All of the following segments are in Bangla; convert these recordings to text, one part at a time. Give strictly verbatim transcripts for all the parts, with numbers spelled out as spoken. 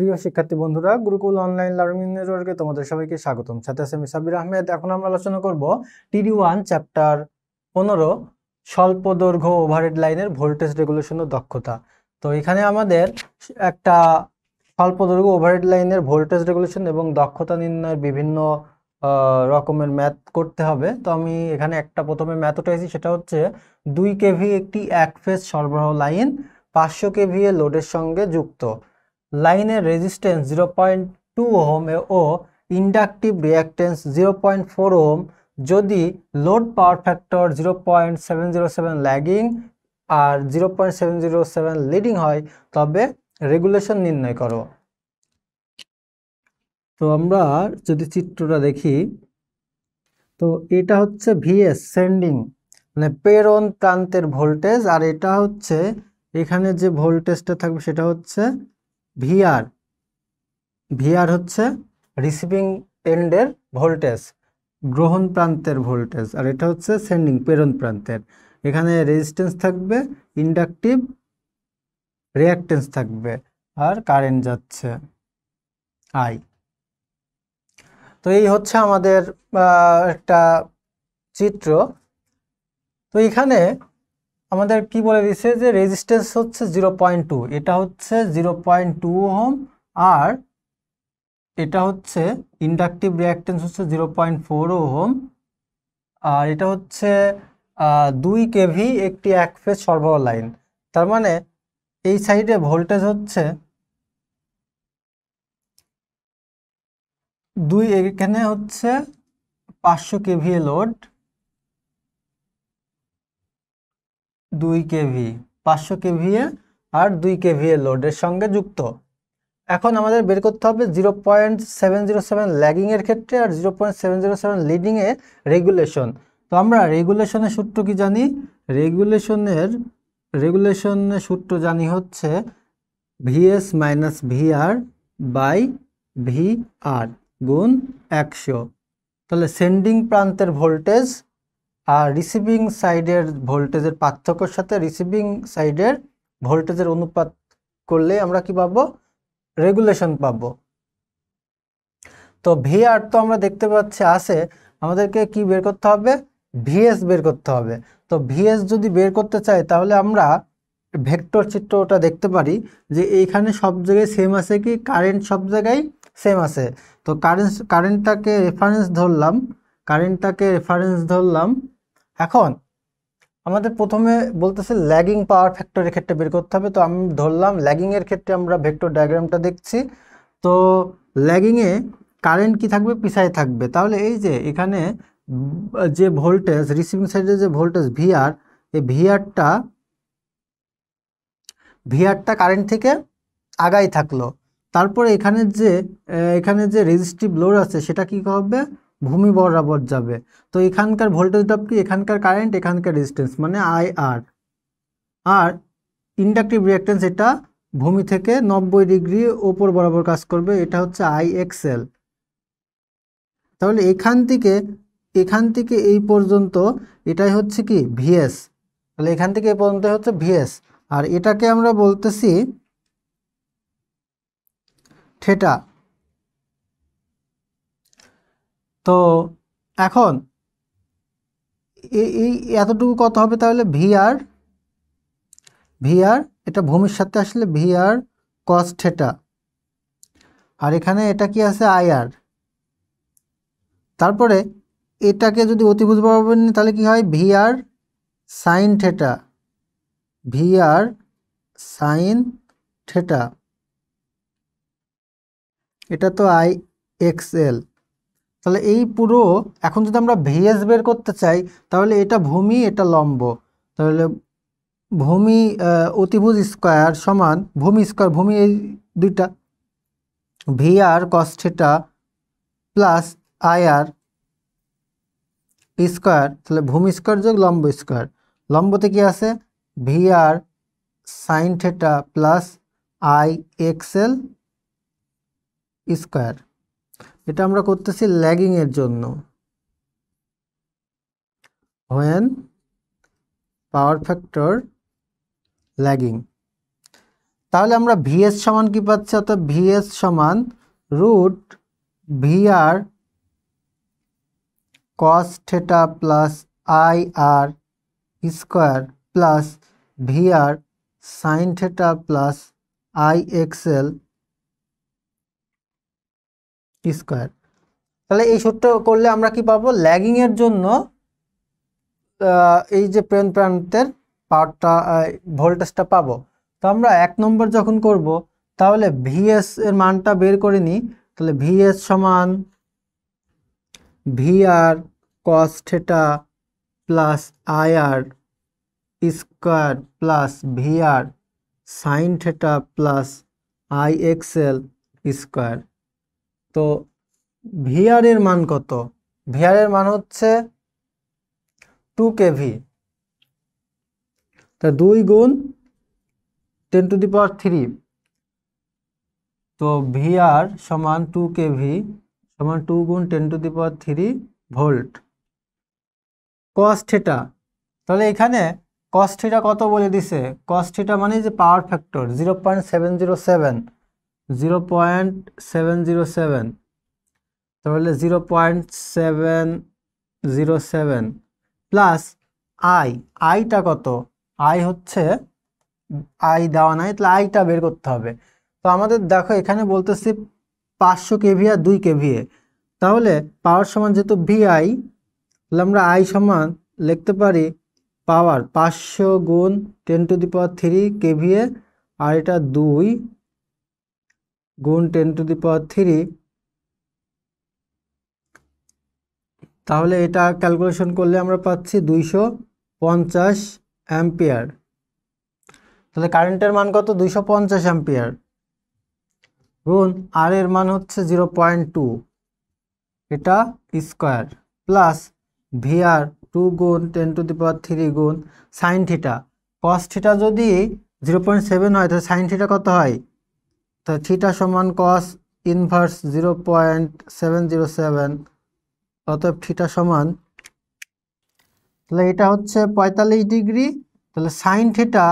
প্রিয় শিক্ষার্থী বন্ধুরা, গুরুকুল অনলাইন লার্নিং নেটওয়ার্কে তোমাদের সবাইকে স্বাগতম। সাথে আমি সাব্বির আহমেদ। এখন আমরা আলোচনা করব টিডি ওয়ান চ্যাপ্টার পনেরো, স্বল্প দৈর্ঘ্য ওভারহেড লাইনের ভোল্টেজ রেগুলেশন ও দক্ষতা। তো এখানে আমাদের একটা স্বল্প দৈর্ঘ্য ওভারহেড লাইনের ভোল্টেজ রেগুলেশন এবং দক্ষতা নির্ণয়ের বিভিন্ন রকমের ম্যাথ করতে হবে। তো আমি এখানে একটা প্রথমে ম্যাথ উঠাইছি, সেটা হচ্ছে দুই কেভি একটি এক ফেজ সরবরাহ লাইন পাঁচশো কেভি এ লোডের সঙ্গে যুক্ত। লাইনের resistance zero point two ohm ও inductive reactance zero point four ohm. যদি load power factor zero point seven zero seven lagging আর zero point seven zero seven leading হয় তবে রেগুলেশন নির্ণয় করো। তো আমরা যদি চিত্রটা দেখি, তো এটা হচ্ছে ভিএস সেন্ডিং মানে প্রেরণ প্রান্তের ভোল্টেজ, আর এটা হচ্ছে এখানে যে ভোল্টেজটা থাকবে সেটা হচ্ছে ভিআর, ভিআর হচ্ছে রিসিভিং এন্ডের ভোল্টেজ, গ্রহণ প্রান্তের ভোল্টেজ, আর এটা হচ্ছে সেন্ডিং প্রেরণ প্রান্তের। এখানে রেজিস্ট্যান্স থাকবে, ইন্ডাকটিভ রিয়াক্টেন্স থাকবে, আর কারেন্ট যাচ্ছে আই। তো এই হচ্ছে আমাদের একটা চিত্র। তো এখানে আমাদের কি বলে দিচ্ছে যে রেজিস্ট্যান্স হচ্ছে জিরো পয়েন্ট টু, এটা হচ্ছে জিরো পয়েন্ট টু ওহম, আর এটা হচ্ছে ইন্ডাকটিভ রিয়াক্টেন্স হচ্ছে জিরো পয়েন্ট ফোর ওহম, আর এটা হচ্ছে দুই কেভি একটি এক ফেজ সরবরাহ লাইন। তার মানে এই সাইডে ভোল্টেজ হচ্ছে দুই, এখানে হচ্ছে পাঁচশো কেভি লোড, দুই কেভি পাঁচশো কেভি আর দুই কেভি লোডের সঙ্গে যুক্ত। এখন আমাদের বের করতে হবে zero point seven zero seven lagging এর ক্ষেত্রে আর zero point seven zero seven leading এ রেগুলেশন। তো আমরা রেগুলেশনের সূত্র কি জানি? রেগুলেশনের রেগুলেশনের সূত্র জানি হচ্ছে VS minus VR by VR গুণ একশো। তাহলে সেন্ডিং প্রান্তের ভোল্টেজ আর রিসিভিং সাইডের ভোল্টেজের পার্থক্যের সাথে রিসিভিং সাইডের ভোল্টেজের অনুপাত করলে আমরা কি পাবো? রেগুলেশন পাবো। তো ভিআর তো আমরা দেখতে পাচ্ছি আছে, আমাদেরকে কি বের করতে হবে? ভিএস বের করতে হবে। তো ভিএস যদি বের করতে চাই তাহলে আমরা ভেক্টর চিত্রটা দেখতে পারি যে এইখানে সব জায়গায় সেম আছে কি, কারেন্ট সব জায়গায় সেম আছে। তো কারেন্ট কারেন্টটাকে রেফারেন্স ধরলাম কারেন্টটাকে রেফারেন্স ধরলাম এখন আমাদের প্রথমে বলতেছে ল্যাগিং পাওয়ার ফ্যাক্টরের ক্ষেত্রে বের করতে হবে। তো আমি ধরলাম ল্যাগিংয়ের ক্ষেত্রে আমরা ভেক্টর ডায়াগ্রামটা দেখছি। তো ল্যাগিংয়ে কারেন্ট কি থাকবে? পিছায় থাকবে। তাহলে এই যে এখানে যে ভোল্টেজ, রিসিভিং সাইডে যে ভোল্টেজ ভিআর, এই ভিআরটা ভিআরটা কারেন্ট থেকে আগাই থাকলো। তারপরে এখানে যে এখানে যে রেজিস্টিভ লোড আছে সেটা কি হবে? ভূমি বরাবর যাবে। তো এখানকার ভোল্টেজ ড্রপ কি? এখানকার কারেন্ট, এখানকার রেজিস্ট্যান্স মানে আই আর। আর ইন্ডাকটিভ রিয়াক্টেন্স এটা ভূমি থেকে নব্বই ডিগ্রি ওপর বরাবর কাজ করবে, এটা হচ্ছে আই এক্সএল। তাহলে এখান থেকে এখান থেকে এই পর্যন্ত এটাই হচ্ছে কি ভিএস। তাহলে এখান থেকে এই পর্যন্ত হচ্ছে ভিএস, আর এটাকে আমরা বলতেছি থেটা। তো এখন এই এতটুকু কত হবে? তাহলে ভিআর ভিআর এটা ভূমির সাথে আসলে ভিআর কস থেটা, আর এখানে এটা কি আছে? আইআর। তারপরে এটাকে যদি অতিভুজ বরাবর নিই তাহলে কি হয়? VR sine theta, VR sine theta, এটা তো আই এক্সএল। তাহলে এই পুরো এখন যদি আমরা ভিএস বের করতে চাই তাহলে এটা ভূমি, এটা লম্ব। তাহলে ভূমি অতিভুজ স্কোয়ার সমান ভূমি স্কোয়ার, ভূমি এই দুইটা VR cos theta plus IR square, তাহলে ভূমি স্কোয়ার যোগ লম্ব স্কোয়ার। লম্বতে কি আছে? VR sine theta plus I XL square. এটা আমরা করতেছি ল্যাগিং এর জন্য, হোয়েন পাওয়ার ফ্যাক্টর ল্যাগিং। তাহলে আমরা ভিএস সমান কি পাচ্ছি, অর্থাৎ ভিএস সমান root VR cos theta plus I R square plus VR sine theta plus I XL square. তাহলে এই সূত্র করলে আমরা কি পাবো, ল্যাগিং এর জন্য এই যে প্রান প্রান্তের পাওয়ারটা ভোল্টেজটা পাবো। তো আমরা এক নম্বর যখন করব তাহলে ভিএস এর মানটা বের করে নিই। তাহলে ভিএস সমান VR cos theta plus IR square plus VR sine theta plus I XL square. তো ভিআর এর মান কত, ভিআর এর মান হচ্ছে টু কেভি, তা দুই গুণ ten to the power three. তো ভিআর সমান টু কেভি সমান টু গুণ ten to the power three volt. Cos theta, তাহলে এখানে কস থিটা কত বলে দিছে, কস থিটা মানে যে power factor zero point seven zero seven zero point seven zero seven তাহলে zero point seven zero seven plus I, আইটা কত, আই হচ্ছে আই দেওয়া নাই, তাহলে আইটা বের করতে হবে। তো আমাদের দেখো এখানে বলতেছি পাঁচশো কেভি আর দুই কেভি, তাহলে পাওয়ার সমান যেহেতু ভিআই তাহলে আমরা আই সমান লিখতে পারি পাওয়ার পাঁচশো গুণ ten to the power three KV আর এটা দুই গুণ ten to the power three. তাহলে এটা ক্যালকুলেশন করলে আমরা পাচ্ছি দুইশো পঞ্চাশ অ্যাম্পিয়ার। তাহলে কারেন্টের মান কত, দুইশো পঞ্চাশ অ্যাম্পিয়ার গুণ আর এর মান হচ্ছে জিরো পয়েন্ট টু এটা স্কোয়ার প্লাস ভিআর টু গুণ ten to the power three গুণ সাইন থিটা, কস থিটা যদি জিরো পয়েন্ট সেভেন হয় তাহলে সাইন থিটা কত হয়, তো থিটা সমান cos inverse zero point seven zero seven অতএব থিটা সমান, তাহলে এটা হচ্ছে পঁয়তাল্লিশ ডিগ্রি। তাহলে সাইন থিটা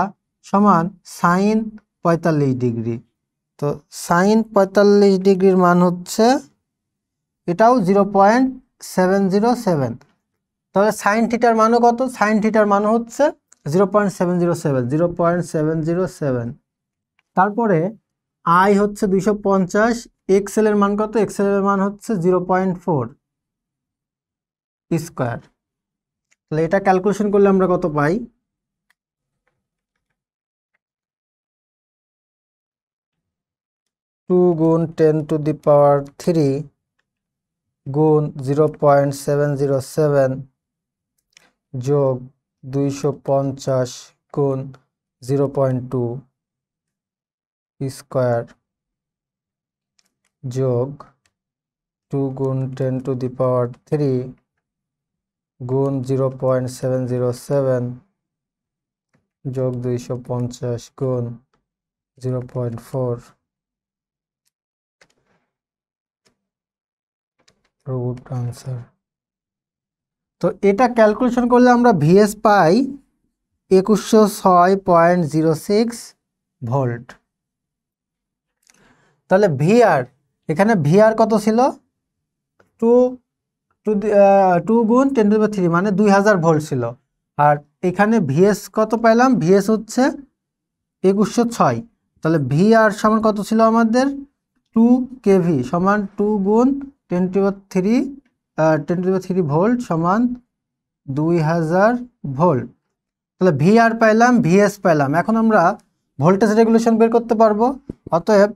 সমান সাইন পঁয়তাল্লিশ ডিগ্রি। তো সাইন পঁয়তাল্লিশ ডিগ্রির মান হচ্ছে এটাও zero point seven zero seven. তাহলে সাইন থিটার মানও কত, সাইন থিটার মান হচ্ছে zero point seven zero seven zero point seven zero seven. তারপরে আই হচ্ছে দুইশো পঞ্চাশ, এক্সএল এর মান কত, এক্সএল এর মান হচ্ছে জিরো পয়েন্ট ফোর স্কোয়ার। তাহলে এটা ক্যালকুলেশন করলে আমরা কত পাই, টু গুণ ten to the power three গুণ zero point seven zero seven যোগ দুইশো পঞ্চাশ গুণ জিরো পয়েন্ট টু স্কোয়ার যোগ টু গুণ ten to the power three গুণ zero point seven zero seven যোগ দুইশো পঞ্চাশ গুণ zero point four root answer. তো এটা ক্যালকুলেশন করলে আমরা ভিএস পাই একুশশো ছয় পয়েন্ট জিরো সিক্স ভোল্ট। তাহলে ভিআর, এখানে ভিআর কত ছিল, টু টু গুণ টেন টু থ্রি মানে দুই হাজার ভোল্ট ছিল, আর এখানে ভিএস কত পাইলাম, ভিএস হচ্ছে একুশশো ছয়। তাহলে ভিআর সমান কত ছিল আমাদের, টু কেভি সমান টু গুণ ten to three ten to three volt সমান দুই হাজার ভোল্ট। তাহলে ভিআর পাইলাম ভিএস পাইলাম, এখন আমরা ভোল্টেজ রেগুলেশন বের করতে পারবো। অতএব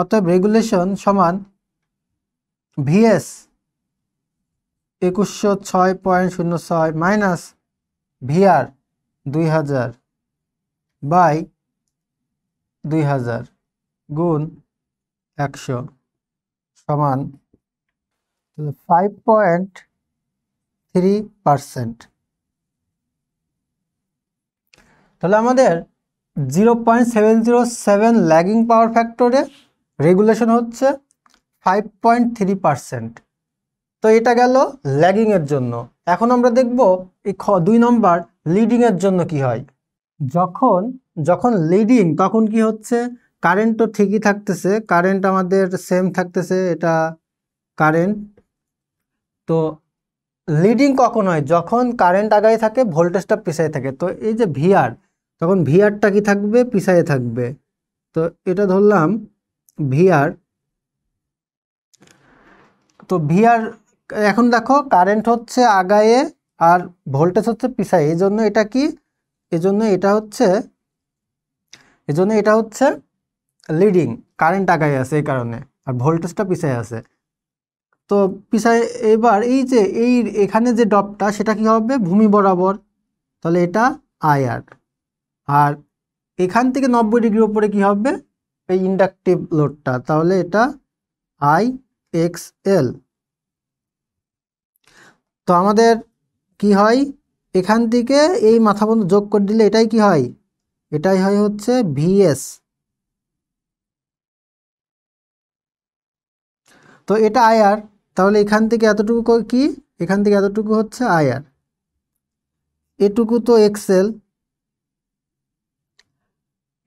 অতএব রেগুলেশন সমান ভিএস একুশশো ছয় পয়েন্ট শূন্য ছয় মাইনাস ভিআর দুই হাজার বাই দুই হাজার গুণ একশো সমান ফাইভ পয়েন্ট থ্রি পার্সেন্ট। তাহলে আমাদের zero point seven zero seven lagging power ফ্যাক্টরে রেগুলেশন হচ্ছে ফাইভ পয়েন্ট থ্রি পার্সেন্ট। তো এটা গেল ল্যাগিংয়ের জন্য। এখন আমরা দেখব এই দুই নম্বর লিডিংয়ের জন্য কি হয়। যখন যখন লিডিং তখন কি হচ্ছে কারেন্ট তো ঠিকই থাকতেছে কারেন্ট আমাদের সেম থাকতেছে এটা কারেন্ট তো লিডিং কখন হয় যখন কারেন্ট আগায় থাকে ভোল্টেজটা পিছায় থাকে তো এই যে ভিআর তখন ভিআরটা কি থাকবে পিছায় থাকবে তো এটা ধরলাম ভিআর তো ভিআর এখন দেখো কারেন্ট হচ্ছে আগায়ে আর ভোল্টেজ হচ্ছে পিছায় এজন্য এটা কি এজন্য এটা হচ্ছে এজন্য এটা হচ্ছে লিডিং কারেন্ট আগায় আছে এই কারণে আর ভোল্টেজটা পিছায় আছে তো পিছায় এবার এই যে এই এখানে যে ড্রপটা সেটা কি হবে ভূমি বরাবর তাহলে এটা আইআর আর এখান থেকে নব্বই ডিগ্রি উপরে কি হবে এই ইন্ডাকটিভ লোডটা তাহলে এটা আই এক্স এল তো আমাদের কি হয় এখান থেকে এই মাথা পর্যন্ত যোগ করে দিলে এটাই কি হয় এটাই হয় হচ্ছে ভিএস তো এটা আইআর তাহলে এখান থেকে এতটুকু কি এখান থেকে এতটুকু হচ্ছে আইআর এটুকু তো এক্সএল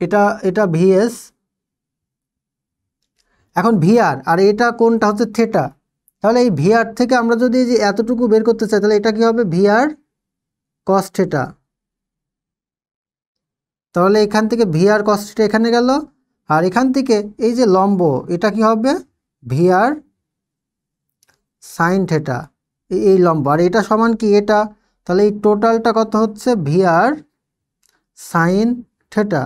এটা এটা ভিএস এখন ভিআর আর এটা কোনটা হচ্ছে থেটা তাহলে এই ভিআর থেকে আমরা যদি এই যে এতটুকু বের করতে চাই তাহলে এটা কি হবে ভিআর cos থেটা তাহলে এখান থেকে ভিআর cos থেটা এখানে গেল আর এখান থেকে এই যে লম্ব এটা কি হবে ভিআর sin থেটা এই লম্ব আর এটা সমান কি এটা তাহলে এই টোটালটা কত হচ্ছে ভিআর sin থেটা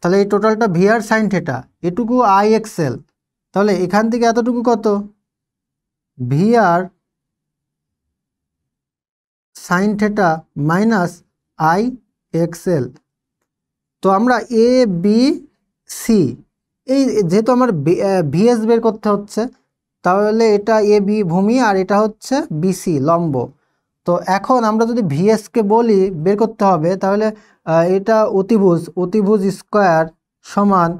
তাহলে এই টোটালটা ভিআর sin থেটা এটুকু আই এক্সএল তাহলে এখান থেকে এতটুকু কত VR sin theta minus I XL তো আমরা এ বি সি এই যেহেতু আমার ভিএস বের করতে হচ্ছে তাহলে এটা এ বি ভূমি আর এটা হচ্ছে বিসি লম্ব তো এখন আমরা যদি ভিএসকে বলি বের করতে হবে তাহলে এটা অতিভুজ অতিভুজ স্কোয়ার সমান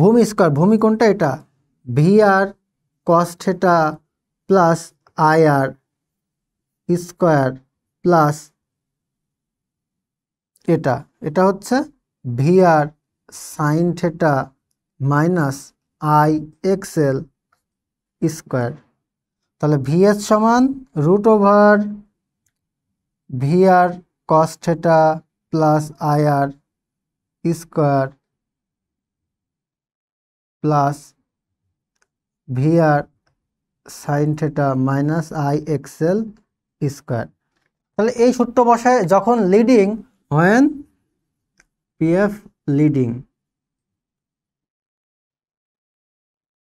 ভূমি স্কোয়ার ভূমি কোনটা এটা VR cos theta plus IR square প্লাস এটা এটা হচ্ছে VR sin theta minus I XL square তাহলে ভিএস সমান root over VR cos theta plus IR square plus VR sin theta minus I XL square তাহলে এই সূত্র বসায় যখন লিডিং when পিএফ লিডিং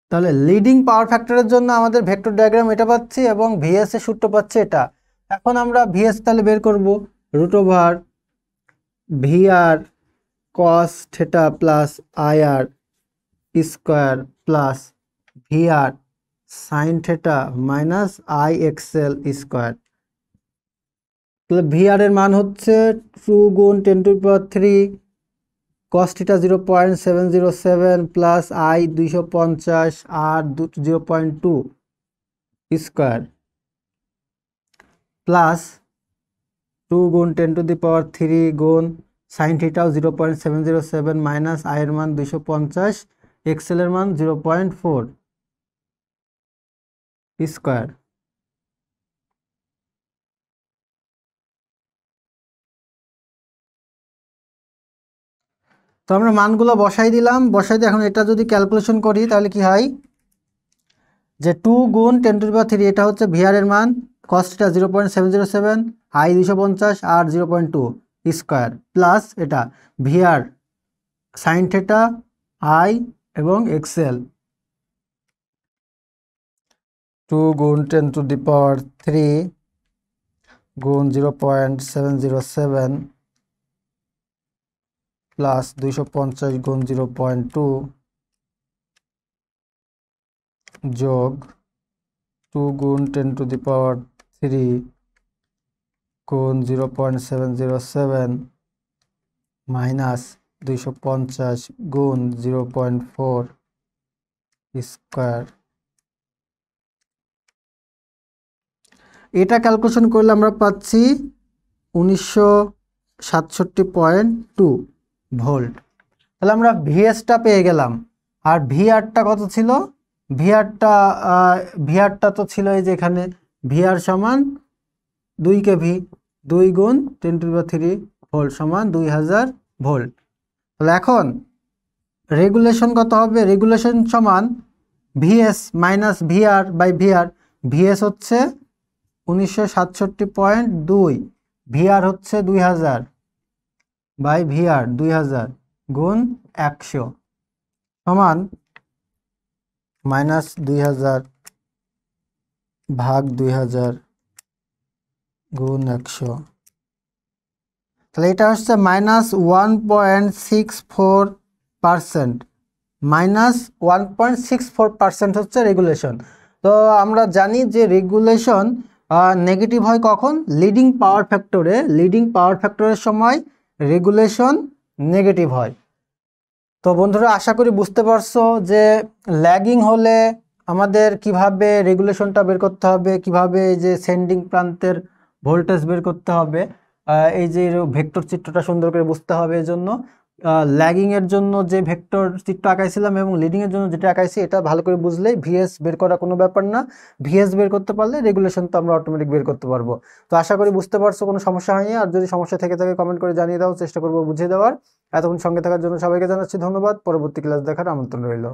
তাহলে লিডিং পাওয়ার ফ্যাক্টরের জন্য আমাদের ভেক্টর ডায়াগ্রাম এটা পাচ্ছি এবং ভিএস এর সূত্র পাচ্ছি এটা এখন আমরা ভিএস তাহলে বের করব root over VR cos theta plus IR square plus VR sin theta minus I XL square তাহলে ভিআর এর মান হচ্ছে টু গুণ ten to the power three cos theta zero point seven zero seven plus i দুইশো পঞ্চাশ আর zero point two square plus two গুণ ten to the power three গুণ sin theta zero point seven zero seven minus i এর মান দুইশো পঞ্চাশ xl এর মান জিরো পয়েন্ট ফোর স্কয়ার তো আমরা মানগুলো বসাই দিলাম বসাই দিয়ে এখন এটা যদি ক্যালকুলেশন করি তাহলে কি হয় যে টু গুণ ten to the power three এটা হচ্ছে ভিআর এর মান cos θ zero point seven zero seven i দুইশো পঞ্চাশ আর zero point two square plus এটা ভিআর sin θ i এবং xl টু গুণ ten to the power three গুণ zero point seven zero seven plus দুইশো পঞ্চাশ গুণ জিরো পয়েন্ট টু যোগ টু গুণ ten to the power three গুণ zero point seven zero seven minus দুইশো পঞ্চাশ গুণ জিরো পয়েন্ট ফোর স্কয়ার এটা ক্যালকুলেশন করলে আমরা পাচ্ছি উনিশশো सतषट्टी पॉइंट टू भोल्ट। তাহলে আমরা ভিএসটা পেয়ে গেলাম। আর ভিআরটা কত ছিল? ভিআরটা ভিআরটা তো ছিল এই যে এখানে ভিআর সমান দুই কেভি, দুই গুণ টেন টু বা থ্রি ভোল্ট সমান দুই হাজার ভোল্ট। তাহলে এখন রেগুলেশন কত হবে? রেগুলেশন সমান VS minus VR by VR. VS হচ্ছে উনিশশো সাতষট্টি পয়েন্ট দুই, ভিআর হচ্ছে দুই হাজার বাই ভিআর দুই হাজার গুণ একশো সমান মাইনাস দুই হাজার ভাগ দুই হাজার গুণ একশো। তাহলে এটা হচ্ছে minus one point six four percent, minus one point six four percent হচ্ছে রেগুলেশন। তো আমরা জানি যে রেগুলেশন নেগেটিভ হয় কখন? লিডিং পাওয়ার ফ্যাক্টরে, লিডিং পাওয়ার ফ্যাক্টরের সময় রেগুলেশন নেগেটিভ হয়। তো বন্ধুরা আশা করি বুঝতে পারছো যে ল্যাগিং হলে আমাদের কিভাবে রেগুলেশনটা বের করতে হবে, কিভাবে এই যে সেন্ডিং প্রান্তের ভোল্টেজ বের করতে হবে, এই যে ভেক্টর চিত্রটা সুন্দর করে বুঝতে হবে। এর জন্য ল্যাগিংয়ের জন্য যে ভেক্টর চিত্র আঁকাইছিলাম এবং লিডিংয়ের জন্য যেটা আঁকাইছি এটা ভালো করে বুঝলেই ভিএস বের করা কোনো ব্যাপার না। ভিএস বের করতে পারলে রেগুলেশন তো আমরা অটোমেটিক বের করতে পারবো। তো আশা করি বুঝতে পারছো, কোনো সমস্যা হয়নি। আর যদি সমস্যা থেকে থাকে কমেন্ট করে জানিয়ে দাও, চেষ্টা করবো বুঝিয়ে দেওয়ার। এতক্ষণ সঙ্গে থাকার জন্য সবাইকে জানাচ্ছি ধন্যবাদ। পরবর্তী ক্লাস দেখার আমন্ত্রণ রইল।